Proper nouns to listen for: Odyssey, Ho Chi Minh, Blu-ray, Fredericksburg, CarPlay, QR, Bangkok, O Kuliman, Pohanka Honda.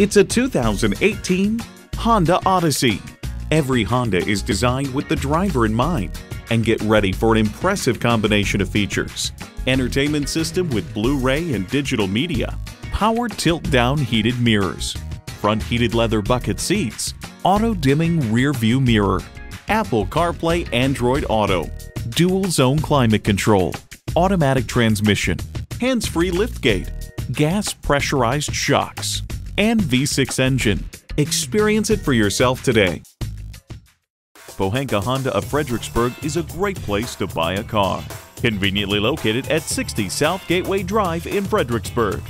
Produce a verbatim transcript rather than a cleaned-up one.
It's a two thousand eighteen Honda Odyssey. Every Honda is designed with the driver in mind. And get ready for an impressive combination of features. Entertainment system with Blu-ray and digital media, power tilt-down heated mirrors, front heated leather bucket seats, auto-dimming rear-view mirror, Apple CarPlay Android Auto, dual-zone climate control, automatic transmission, hands-free liftgate, gas pressurized shocks, and V six engine. Experience it for yourself today. Pohanka Honda of Fredericksburg is a great place to buy a car. Conveniently located at sixty South Gateway Drive in Fredericksburg.